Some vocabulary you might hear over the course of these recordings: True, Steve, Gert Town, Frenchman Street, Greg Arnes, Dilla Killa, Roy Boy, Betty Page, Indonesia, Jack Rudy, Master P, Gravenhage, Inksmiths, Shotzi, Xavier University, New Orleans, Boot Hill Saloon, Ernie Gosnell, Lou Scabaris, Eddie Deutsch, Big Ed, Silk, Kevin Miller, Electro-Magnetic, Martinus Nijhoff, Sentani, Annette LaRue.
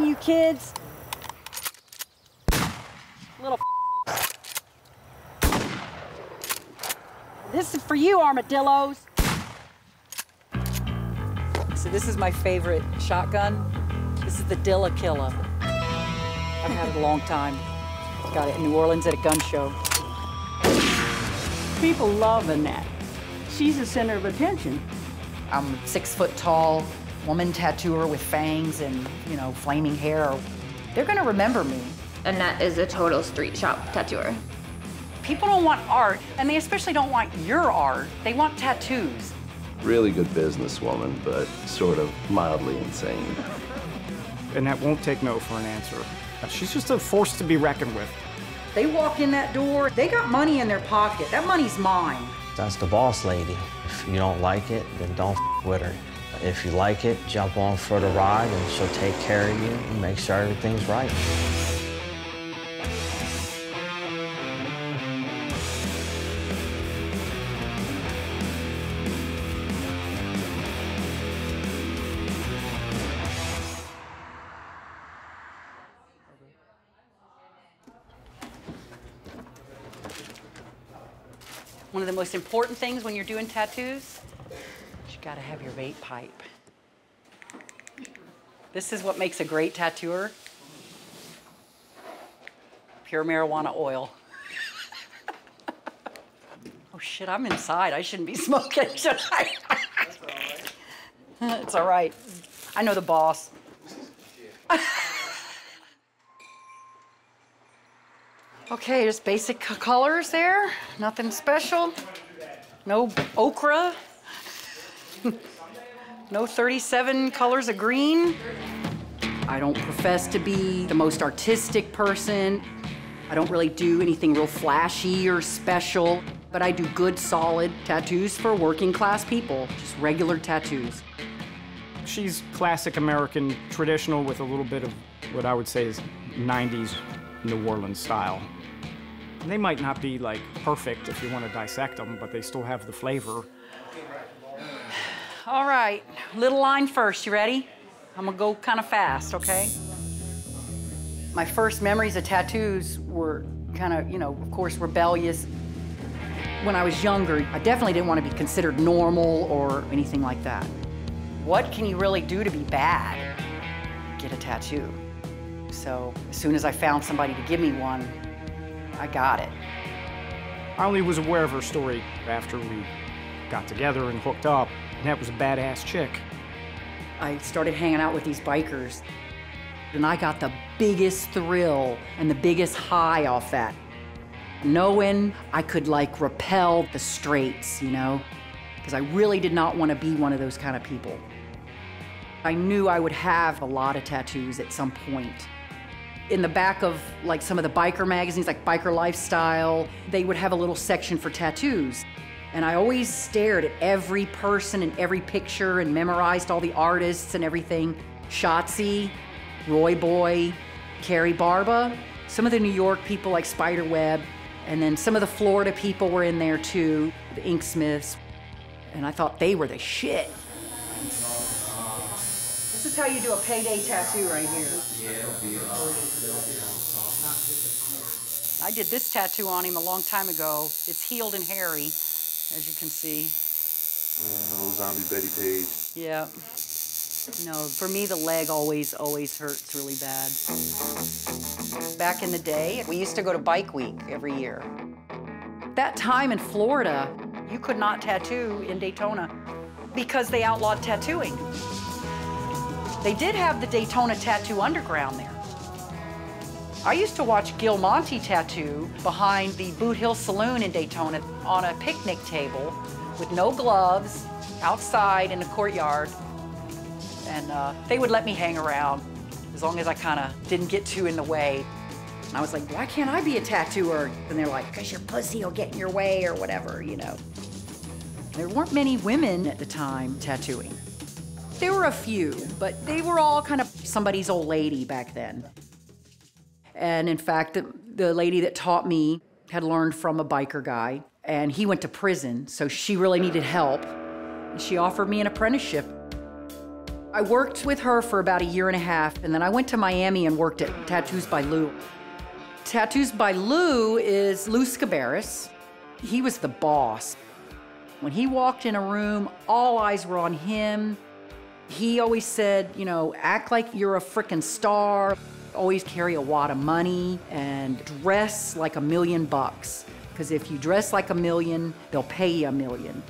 on, you kids. Little This is for you, armadillos. So this is my favorite shotgun. This is the Dilla Killa. I've had it a long time. Got it in New Orleans at a gun show. People love Annette. She's the center of attention. I'm 6 foot tall, woman tattooer with fangs and, you know, flaming hair. They're gonna remember me. Annette is a total street shop tattooer. People don't want art, and they especially don't want your art. They want tattoos. Really good businesswoman, but sort of mildly insane. Annette won't take no for an answer. She's just a force to be reckoned with. They walk in that door, they got money in their pocket. That money's mine. That's the boss lady. If you don't like it, then don't with her. If you like it, jump on for the ride, and she'll take care of you and make sure everything's right. One of the most important things when you're doing tattoos, you gotta have your vape pipe. This is what makes a great tattooer. Pure marijuana oil. Oh shit, I'm inside. I shouldn't be smoking, should I? That's all right. It's all right. I know the boss. Okay, just basic colors there. Nothing special. No okra. No 37 colors of green. I don't profess to be the most artistic person. I don't really do anything real flashy or special, but I do good, solid tattoos for working class people, just regular tattoos. She's classic American, traditional with a little bit of what I would say is 90s New Orleans style. They might not be, like, perfect if you want to dissect them, but they still have the flavor. All right, little line first, you ready? I'm gonna go kind of fast, okay? My first memories of tattoos were kind of, you know, of course, rebellious. When I was younger, I definitely didn't want to be considered normal or anything like that. What can you really do to be bad? Get a tattoo. So as soon as I found somebody to give me one, I got it. I only was aware of her story after we got together and hooked up. Annette was a badass chick. I started hanging out with these bikers, and I got the biggest thrill and the biggest high off that. Knowing I could, like, repel the straights, you know? Because I really did not want to be one of those kind of people. I knew I would have a lot of tattoos at some point. In the back of, like, some of the biker magazines, like Biker Lifestyle, they would have a little section for tattoos. And I always stared at every person and every picture and memorized all the artists and everything. Shotzi, Roy Boy, Carrie Barba, some of the New York people like Spider-Webb, and then some of the Florida people were in there too, the Inksmiths. And I thought they were the shit. This is how you do a payday tattoo right here. I did this tattoo on him a long time ago. It's healed and hairy, as you can see. Yeah, old zombie Betty Page. Yeah. No, for me, the leg always hurts really bad. Back in the day, we used to go to Bike Week every year. That time in Florida, you could not tattoo in Daytona because they outlawed tattooing. They did have the Daytona Tattoo Underground there. I used to watch Gil Monte tattoo behind the Boot Hill Saloon in Daytona on a picnic table with no gloves, outside in the courtyard. And they would let me hang around as long as I kind of didn't get too in the way. And I was like, why can't I be a tattooer? And they're like, because your pussy will get in your way or whatever, you know. There weren't many women at the time tattooing. There were a few, but they were all kind of somebody's old lady back then. And in fact, the lady that taught me had learned from a biker guy, and he went to prison, so she really needed help. And she offered me an apprenticeship. I worked with her for about 1.5 years, and then I went to Miami and worked at Tattoos by Lou. Tattoos by Lou is Lou Scabaris. He was the boss. When he walked in a room, all eyes were on him. He always said, you know, act like you're a frickin' star. Always carry a wad of money and dress like $1 million bucks. Because if you dress like $1 million, they'll pay you $1 million.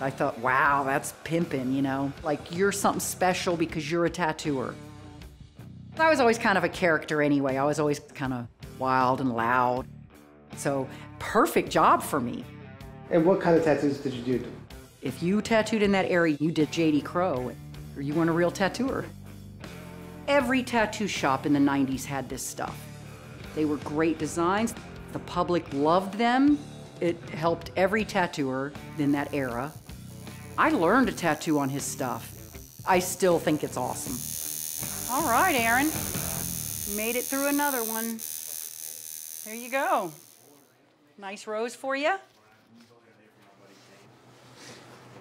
I thought, wow, that's pimping, you know? Like, you're something special because you're a tattooer. I was always kind of a character anyway. I was always kind of wild and loud. So, perfect job for me. And what kind of tattoos did you do? If you tattooed in that area, you did JD Crow, or you weren't a real tattooer. Every tattoo shop in the 90s had this stuff. They were great designs. The public loved them. It helped every tattooer in that era. I learned to tattoo on his stuff. I still think it's awesome. All right, Aaron. Made it through another one. There you go. Nice rose for you.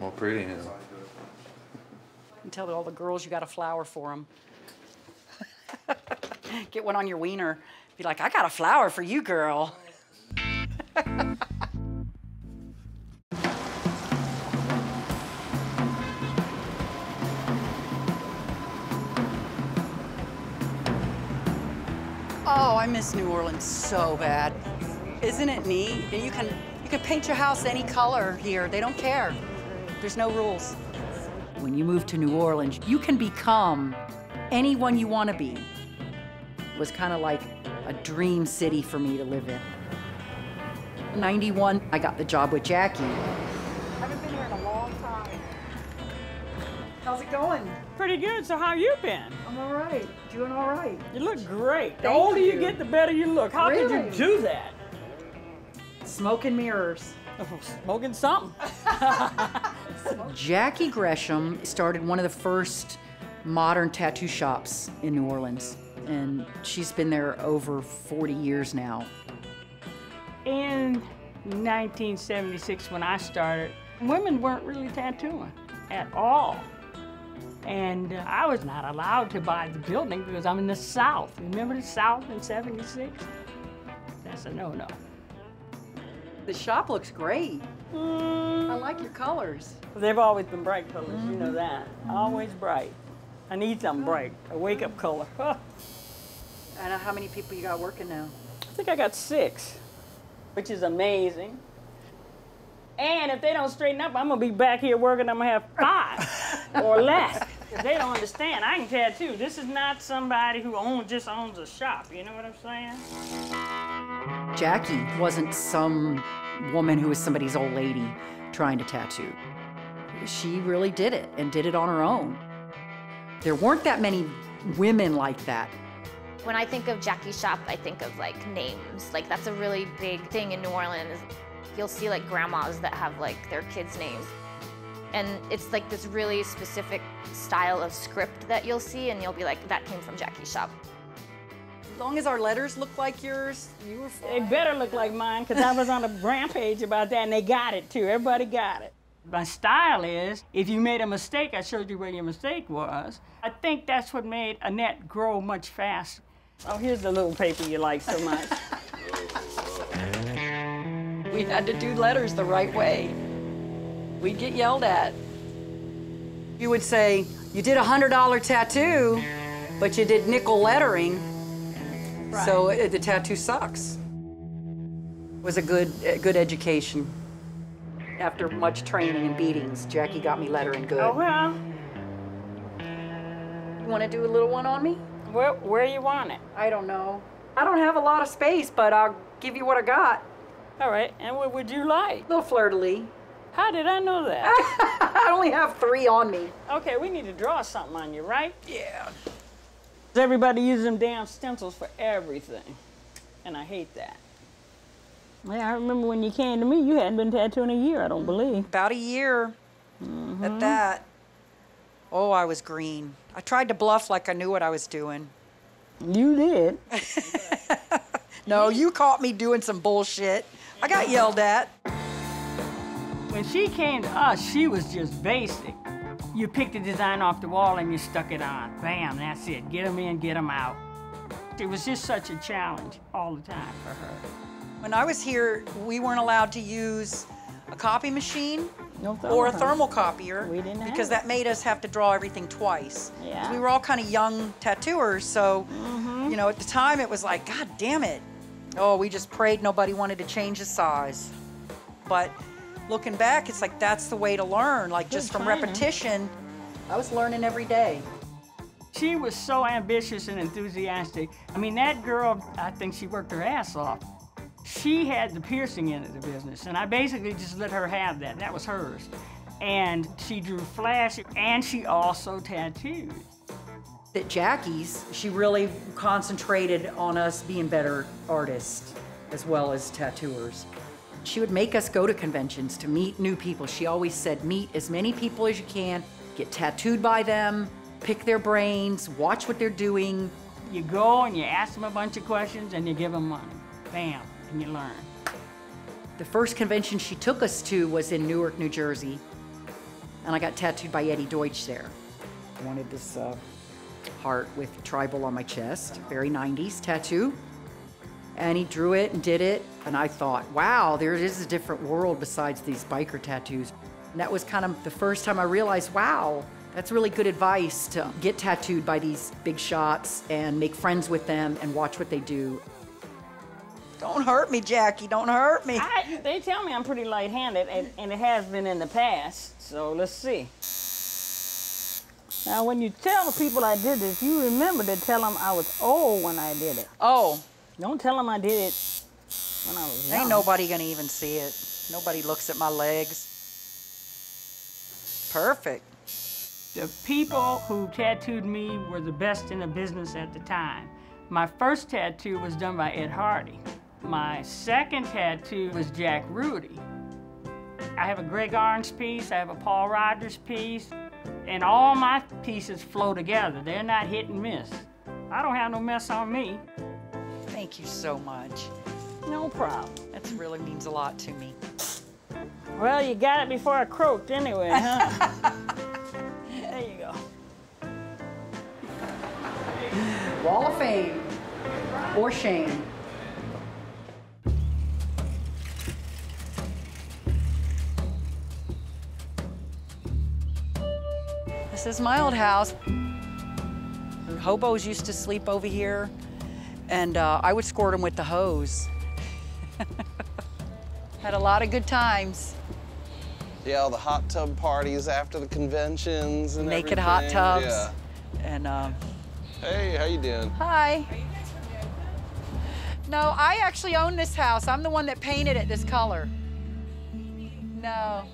Well, pretty now. You tell all the girls you got a flower for them. Get one on your wiener. Be like, I got a flower for you, girl. Oh, I miss New Orleans so bad. Isn't it neat? And you can paint your house any color here. They don't care. There's no rules. When you move to New Orleans, you can become anyone you want to be. It was kind of like a dream city for me to live in. In 91, I got the job with Jackie. I haven't been here in a long time. How's it going? Pretty good. So how you been? I'm all right. Doing all right. You look great. The older you get, the better you look. How did you do that? Smoke and mirrors. Oh, smoking something. Jackie Gresham started one of the first modern tattoo shops in New Orleans, and she's been there over 40 years now. In 1976, when I started, women weren't really tattooing at all. And I was not allowed to buy the building because I'm in the South. Remember the South in 76? That's a no-no. The shop looks great. I like your colors. They've always been bright colors, you know that. Always bright. I need something bright, a wake-up color. I know. How many people you got working now? I think I got 6, which is amazing. And if they don't straighten up, I'm going to be back here working. I'm going to have 5 or less. If they don't understand, I can tattoo. This is not somebody who just owns a shop. You know what I'm saying? Jackie wasn't some woman who was somebody's old lady trying to tattoo. She really did it, and did it on her own. There weren't that many women like that. When I think of Jackie's shop, I think of like names. Like that's a really big thing in New Orleans. You'll see like grandmas that have like their kids' names. And it's like this really specific style of script that you'll see, and you'll be like, that came from Jackie's shop. As long as our letters look like yours, you were fine. They better look like mine, because I was on a rampage about that, and they got it too. Everybody got it. My style is, if you made a mistake, I showed you where your mistake was. I think that's what made Annette grow much faster. Oh, here's the little paper you like so much. We had to do letters the right way. We'd get yelled at. You would say, you did a $100 tattoo, but you did nickel lettering, right. So the tattoo sucks. It was a good education. After much training and beatings, Jackie got me lettering good. Oh, well. You want to do a little one on me? Where you want it? I don't know. I don't have a lot of space, but I'll give you what I got. All right, and what would you like? A little fleur-de-lis. How did I know that? I only have 3 on me. Okay, we need to draw something on you, right? Yeah. Everybody uses them damn stencils for everything, and I hate that. Yeah, I remember when you came to me, you hadn't been tattooing a year, I don't believe. About a year at that. Oh, I was green. I tried to bluff like I knew what I was doing. You did. No, you caught me doing some bullshit. I got yelled at. When she came to us, she was just basic. You picked a design off the wall and you stuck it on. Bam, that's it. Get them in, get them out. It was just such a challenge all the time for her. When I was here, we weren't allowed to use a copy machine or a thermal copier because that made us have to draw everything twice. Yeah. We were all kind of young tattooers, so you know, at the time it was like, God damn it. Oh, we just prayed nobody wanted to change the size. But looking back, it's like that's the way to learn, like just from repetition. I was learning every day. She was so ambitious and enthusiastic. I mean, that girl, I think she worked her ass off. She had the piercing end of the business, and I basically just let her have that. That was hers. And she drew flash, and she also tattooed. At Jackie's, she really concentrated on us being better artists as well as tattooers. She would make us go to conventions to meet new people. She always said, meet as many people as you can, get tattooed by them, pick their brains, watch what they're doing. You go and you ask them a bunch of questions and you give them money. Bam, and you learn. The first convention she took us to was in Newark, New Jersey, and I got tattooed by Eddie Deutsch there. I wanted this heart with tribal on my chest, very 90s tattoo. And he drew it and did it, and I thought, wow, there is a different world besides these biker tattoos. And that was kind of the first time I realized, wow, that's really good advice to get tattooed by these big shots and make friends with them and watch what they do. Don't hurt me, Jackie, don't hurt me. They tell me I'm pretty light-handed, and it has been in the past, so let's see. Now, when you tell people I did this, you remember to tell them I was old when I did it. Oh. Don't tell them I did it when I was young. Ain't nobody gonna even see it. Nobody looks at my legs. Perfect. The people who tattooed me were the best in the business at the time. My first tattoo was done by Ed Hardy. My second tattoo was Jack Rudy. I have a Greg Arnes piece, I have a Paul Rogers piece, and all my pieces flow together. They're not hit and miss. I don't have no mess on me. Thank you so much. No problem. That really means a lot to me. Well, you got it before I croaked anyway, huh? There you go. Wall of Fame or shame. This is my old house. Hobos used to sleep over here. And I would squirt them with the hose. Had a lot of good times. Yeah, all the hot tub parties after the conventions and naked everything. Hot tubs. Yeah. And hey, how you doing? Hi. Are you guys from Denver? No, I actually own this house. I'm the one that painted it this color. No.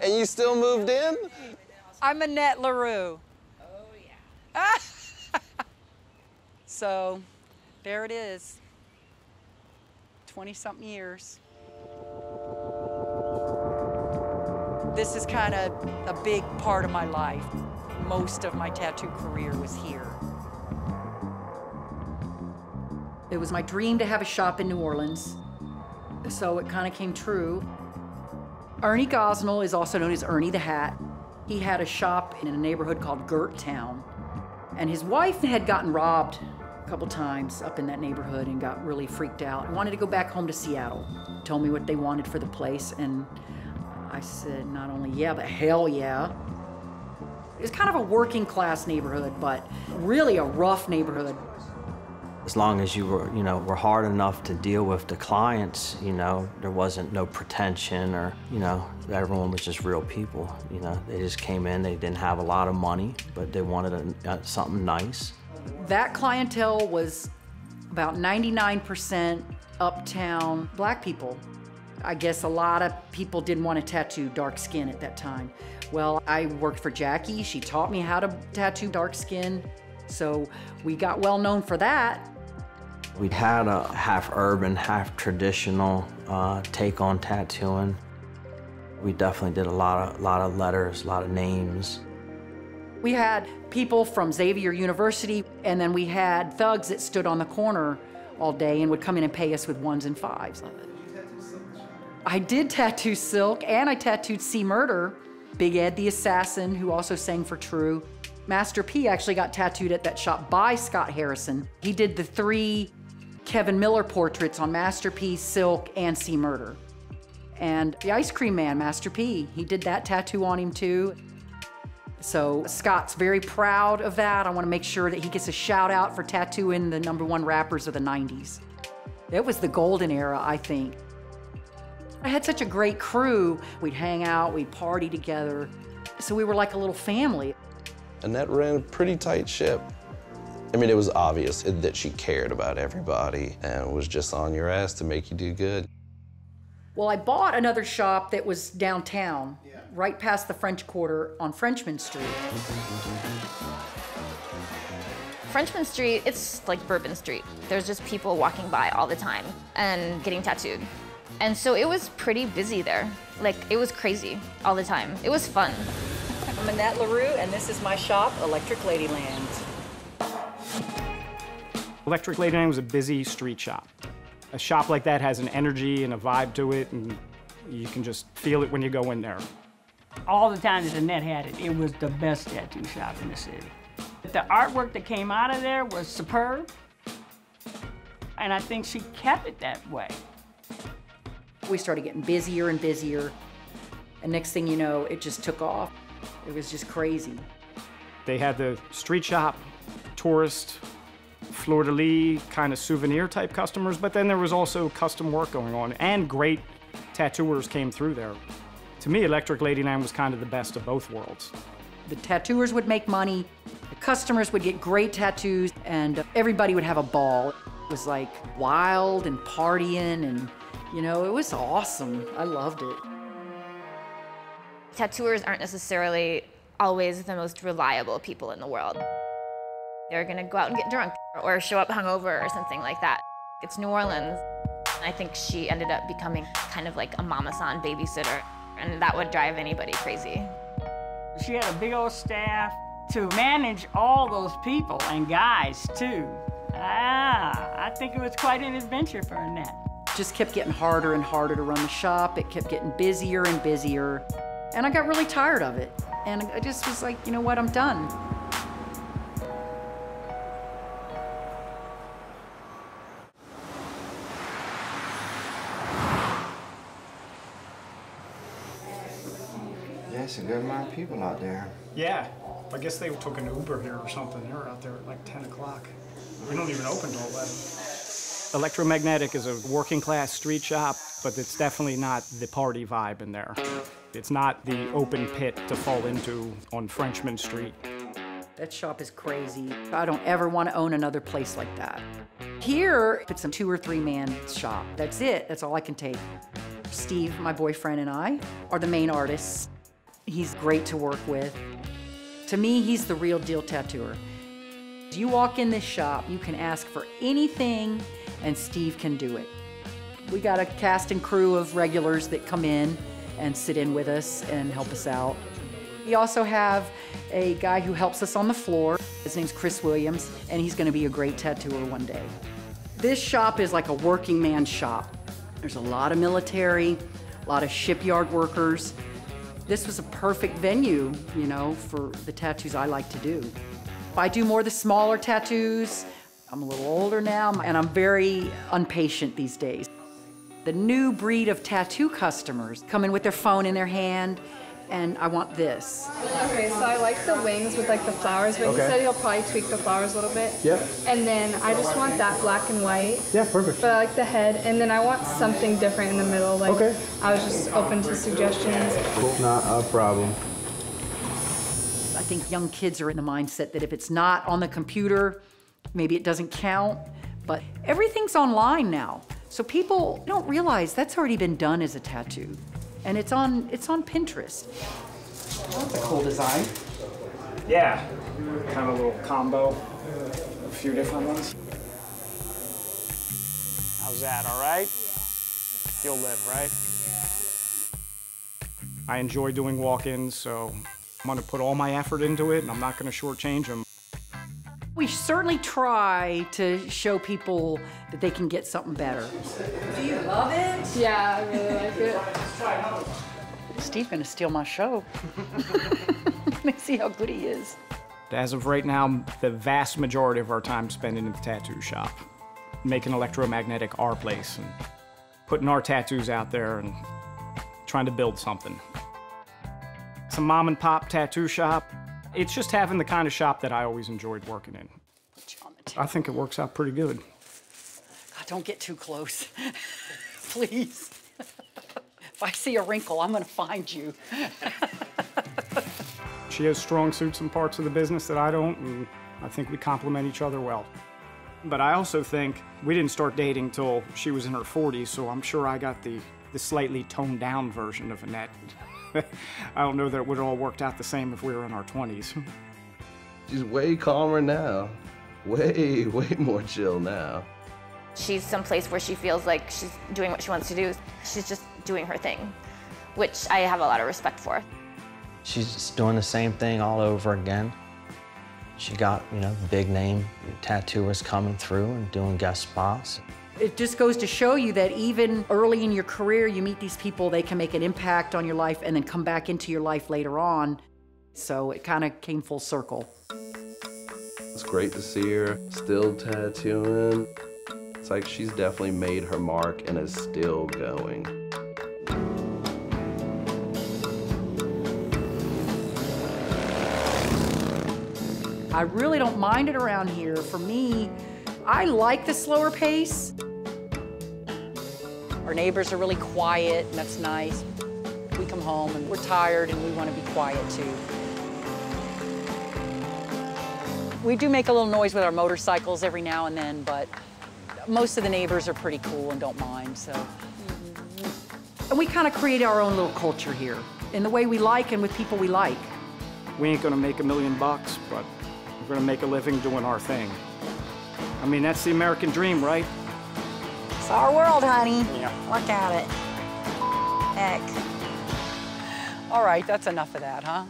And you still moved in? I'm Annette LaRue. So, there it is. 20-something years. This is kind of a big part of my life. Most of my tattoo career was here. It was my dream to have a shop in New Orleans, so it kind of came true. Ernie Gosnell is also known as Ernie the Hat. He had a shop in a neighborhood called Gert Town. And his wife had gotten robbed a couple times up in that neighborhood and got really freaked out. Wanted to go back home to Seattle. Told me what they wanted for the place, and I said not only yeah, but hell yeah. It was kind of a working class neighborhood, but really a rough neighborhood. As long as you were, were hard enough to deal with the clients, there wasn't no pretension or, everyone was just real people, They just came in, they didn't have a lot of money, but they wanted something nice. That clientele was about 99% uptown black people. I guess a lot of people didn't want to tattoo dark skin at that time. Well, I worked for Jackie. She taught me how to tattoo dark skin. So we got well known for that. We'd had a half-urban, half-traditional take on tattooing. We definitely did a lot of letters, a lot of names. We had people from Xavier University, and then we had thugs that stood on the corner all day and would come in and pay us with 1s and 5s. I did tattoo Silk, and I tattooed C-Murder, Big Ed the Assassin, who also sang for True. Master P actually got tattooed at that shop by Scott Harrison. He did the 3 Kevin Miller portraits on Master P, Silk, and C-Murder. And the ice cream man, Master P, he did that tattoo on him too. So Scott's very proud of that. I want to make sure that he gets a shout out for tattooing the #1 rappers of the 90s. It was the golden era, I think. I had such a great crew. We'd hang out, we'd party together. So we were like a little family. Annette ran a pretty tight ship. I mean, it was obvious that she cared about everybody and was just on your ass to make you do good. Well, I bought another shop that was downtown, right past the French Quarter on Frenchman Street. Frenchman Street, it's like Bourbon Street. There's just people walking by all the time and getting tattooed. And so it was pretty busy there. Like, it was crazy all the time. It was fun. I'm Annette LaRue, and this is my shop, Electric Ladyland. Electric Ladyland was a busy street shop. A shop like that has an energy and a vibe to it, and you can just feel it when you go in there. All the time that Annette had it, it was the best tattoo shop in the city. The artwork that came out of there was superb, and I think she kept it that way. We started getting busier and busier, and next thing you know, it just took off. It was just crazy. They had the street shop, tourist, fleur-de-lis kind of souvenir type customers, but then there was also custom work going on, and great tattooers came through there. To me, Electric Ladyland was kind of the best of both worlds. The tattooers would make money, the customers would get great tattoos, and everybody would have a ball. It was like wild and partying, and you know, it was awesome. I loved it. Tattooers aren't necessarily always the most reliable people in the world. They're gonna go out and get drunk or show up hungover or something like that. It's New Orleans. I think she ended up becoming kind of like a mama-san babysitter, and that would drive anybody crazy. She had a big old staff to manage all those people, and guys too. I think it was quite an adventure for Annette. Just kept getting harder and harder to run the shop. It kept getting busier and busier. And I got really tired of it. And I just was like, you know what, I'm done. Yes, a good amount of people out there. Yeah, I guess they took an Uber here or something. They were out there at like 10 o'clock. We don't even open till 11. Electromagnetic is a working class street shop, but it's definitely not the party vibe in there. It's not the open pit to fall into on Frenchman Street. That shop is crazy. I don't ever want to own another place like that. Here, it's a 2- or 3-man shop. That's it, that's all I can take. Steve, my boyfriend, and I are the main artists. He's great to work with. To me, he's the real deal tattooer. You walk in this shop, you can ask for anything, and Steve can do it. We got a cast and crew of regulars that come in and sit in with us and help us out. We also have a guy who helps us on the floor. His name's Chris Williams, and he's gonna be a great tattooer one day. This shop is like a working man shop. There's a lot of military, a lot of shipyard workers. This was a perfect venue, you know, for the tattoos I like to do. I do more of the smaller tattoos. I'm a little older now, and I'm very impatient these days. The new breed of tattoo customers come in with their phone in their hand, and I want this. Okay, so I like the wings with like the flowers, but okay. He said he'll probably tweak the flowers a little bit. Yep. And then I just want that black and white. Yeah, perfect. But I like the head, and then I want something different in the middle. Like, okay. I was just open to suggestions. Cool. Not a problem. I think young kids are in the mindset that if it's not on the computer, maybe it doesn't count, but everything's online now. So people don't realize that's already been done as a tattoo. And it's on Pinterest. That's a cool design. Yeah, kind of a little combo, a few different ones. How's that, all right? You'll live, right? I enjoy doing walk-ins, so I'm gonna put all my effort into it, and I'm not gonna shortchange them. We certainly try to show people that they can get something better. Do you love it? Yeah, I really like it. Let's try another one. Steve's gonna steal my show. Let me see how good he is. As of right now, the vast majority of our time spent in the tattoo shop, making electromagnetic our place and putting our tattoos out there and trying to build something. It's a mom and pop tattoo shop. It's just having the kind of shop that I always enjoyed working in. I think it works out pretty good. God, don't get too close, please. If I see a wrinkle, I'm gonna find you. She has strong suits in parts of the business that I don't, and I think we complement each other well. But I also think we didn't start dating till she was in her 40s, so I'm sure I got the slightly toned down version of Annette. I don't know that it would have all worked out the same if we were in our 20s. She's way calmer now. Way, way more chill now. She's someplace where she feels like she's doing what she wants to do. She's just doing her thing, which I have a lot of respect for. She's just doing the same thing all over again. She got, you know, big name tattooers coming through and doing guest spots. It just goes to show you that even early in your career, you meet these people, they can make an impact on your life and then come back into your life later on. So it kind of came full circle. It's great to see her still tattooing. It's like she's definitely made her mark and is still going. I really don't mind it around here. For me, I like the slower pace. Our neighbors are really quiet, and that's nice. We come home, and we're tired, and we want to be quiet, too. We do make a little noise with our motorcycles every now and then, but most of the neighbors are pretty cool and don't mind, so. And we kind of create our own little culture here, in the way we like and with people we like. We ain't gonna make $1 million bucks, but we're gonna make a living doing our thing. I mean, that's the American dream, right? It's our world, honey. Yeah. Look at it. Heck. All right, that's enough of that, huh?